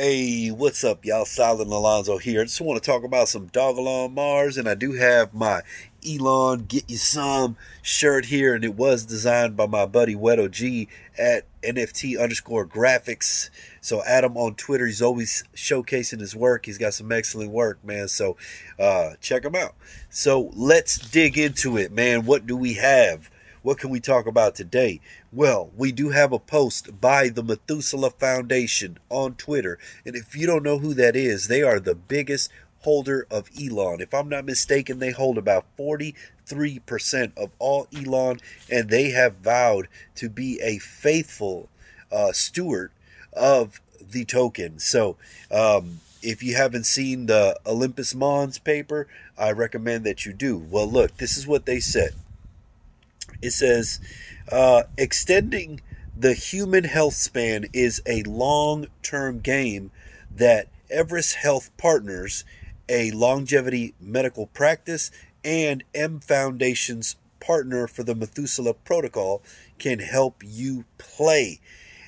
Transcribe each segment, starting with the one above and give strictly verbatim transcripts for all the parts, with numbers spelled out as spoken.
Hey, what's up, y'all? Silent Alonzo here. I just want to talk about some Dogelon Mars, and I do have my Elon Get You Some shirt here, and it was designed by my buddy Wetog at N F T underscore graphics. So add him on Twitter. He's always showcasing his work. He's got some excellent work, man. So uh, check him out. So let's dig into it, man. What do we have? What can we talk about today? Well, we do have a post by the Methuselah Foundation on Twitter. And if you don't know who that is, they are the biggest holder of Elon. If I'm not mistaken, they hold about forty-three percent of all Elon. And they have vowed to be a faithful uh, steward of the token. So, um, if you haven't seen the Olympus Mons paper, I recommend that you do. Well, look, this is what they said. It says, uh, extending the human health span is a long-term game that Everest Health Partners, a longevity medical practice, and M Foundation's partner for the Methuselah Protocol can help you play.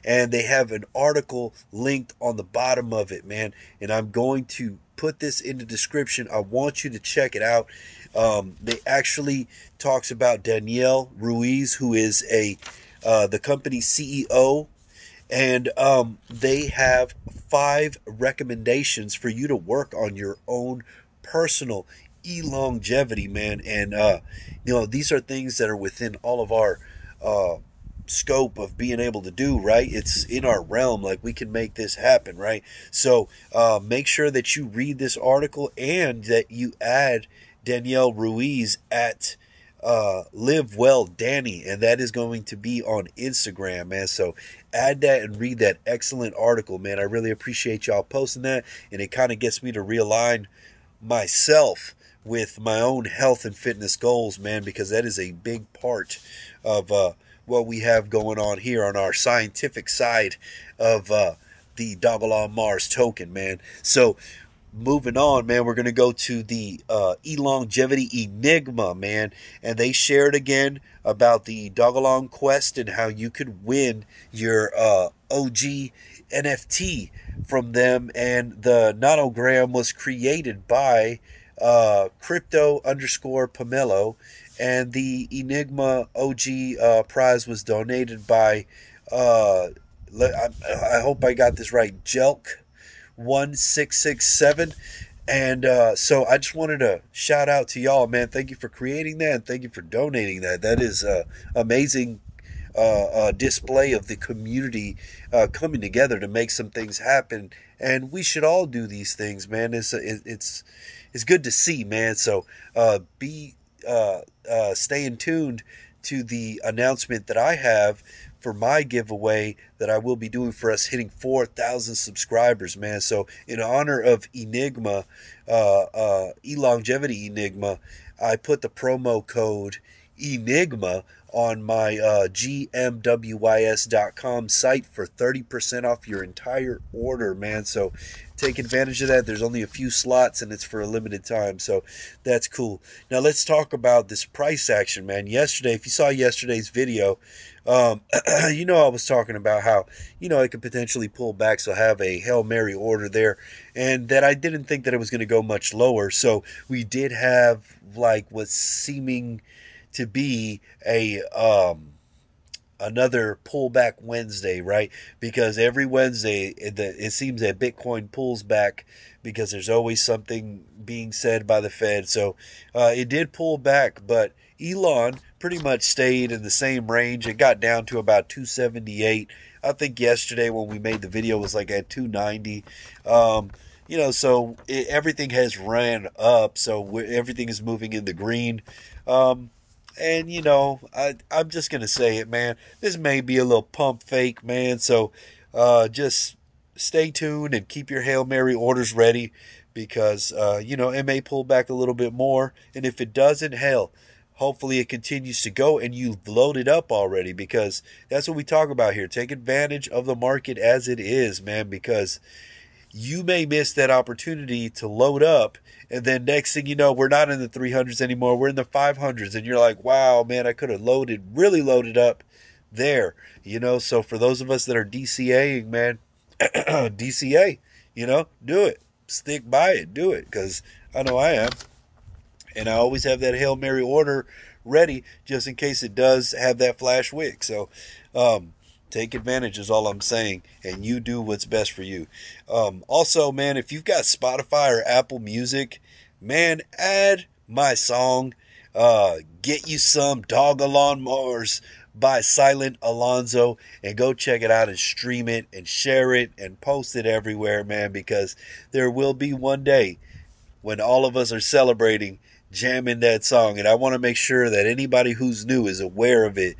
And they have an article linked on the bottom of it, man. And I'm going to put this in the description. I want you to check it out. Um, they actually talks about Danielle Ruiz, who is a uh, the company's C E O. And um, they have five recommendations for you to work on your own personal elongevity, man. And, uh, you know, these are things that are within all of our uh scope of being able to do, right? It's in our realm, like we can make this happen, right? So uh, make sure that you read this article and that you add Danielle Ruiz at uh, Live Well Danny, and that is going to be on Instagram, man. So add that and read that excellent article, man. I really appreciate y'all posting that, and it kind of gets me to realign myself with my own health and fitness goals, man, because that is a big part of uh, what we have going on here on our scientific side of uh, the Dogelon Mars token, man. So moving on, man, we're going to go to the uh, Elongevity Enigma, man. And they shared again about the Dogelon Quest and how you could win your uh, O G N F T from them. And the nanogram was created by uh, Crypto underscore Pomelo. And the Enigma O G uh, prize was donated by, uh, I, I hope I got this right, J E L K one six six seven. And uh, so I just wanted to shout out to y'all, man. Thank you for creating that, and thank you for donating that. That is uh, amazing. Uh, uh, display of the community uh, coming together to make some things happen, and we should all do these things, man. It's it, it's it's good to see, man. So uh, be uh, uh, staying tuned to the announcement that I have for my giveaway that I will be doing for us hitting four thousand subscribers, man. So in honor of Enigma, uh, uh, Elongevity Enigma, I put the promo code Enigma on my uh, G M W Y S dot com site for thirty percent off your entire order, man. So take advantage of that. There's only a few slots, and it's for a limited time. So that's cool. Now let's talk about this price action, man. Yesterday, if you saw yesterday's video, um, you know I was talking about how, you know, it could potentially pull back. So have a Hail Mary order there. And that I didn't think that it was going to go much lower. So we did have like what's seeming to be a um, another pullback Wednesday, right? Because every Wednesday, it, it seems that Bitcoin pulls back because there's always something being said by the Fed. So uh, it did pull back, but Elon pretty much stayed in the same range. It got down to about two seventy-eight. I think yesterday when we made the video was like at two ninety. Um, you know, so it, everything has ran up. So everything is moving in the green. Um, And, you know, I, I'm just going to say it, man. This may be a little pump fake, man. So uh, just stay tuned and keep your Hail Mary orders ready because, uh, you know, it may pull back a little bit more. And if it doesn't, hell, hopefully it continues to go and you've loaded up already because that's what we talk about here. Take advantage of the market as it is, man, because you may miss that opportunity to load up, and then next thing you know, we're not in the three hundreds anymore. We're in the five hundreds, and you're like, wow, man, I could have loaded, really loaded up there, you know. So for those of us that are DCAing, man, D C A, You know, do it. Stick by it. Do it. Because I know I am. And I always have that Hail Mary order ready just in case it does have that flash wick. So um, take advantage is all I'm saying. And you do what's best for you. Um, also, man, if you've got Spotify or Apple Music, man, add my song, uh, Get You Some Dogelon Mars by Silent Alonzo, and go check it out and stream it and share it and post it everywhere, man, because there will be one day when all of us are celebrating jamming that song. And I want to make sure that anybody who's new is aware of it,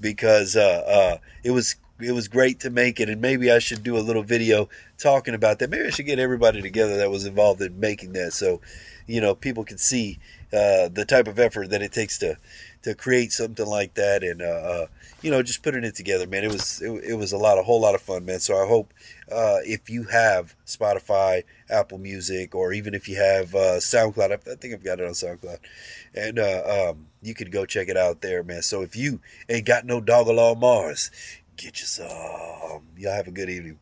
because uh, uh, it was it was great to make it. And maybe I should do a little video talking about that. Maybe I should get everybody together that was involved in making that, so, you know, people can see uh, the type of effort that it takes to to create something like that. And, uh, uh, you know, just putting it together, man, it was, it, it was a lot, a whole lot of fun, man. So I hope, uh, if you have Spotify, Apple Music, or even if you have, uh, SoundCloud, I think I've got it on SoundCloud, and, uh, um, you could go check it out there, man. So if you ain't got no Dogelon Mars, get you some. Y'all have a good evening.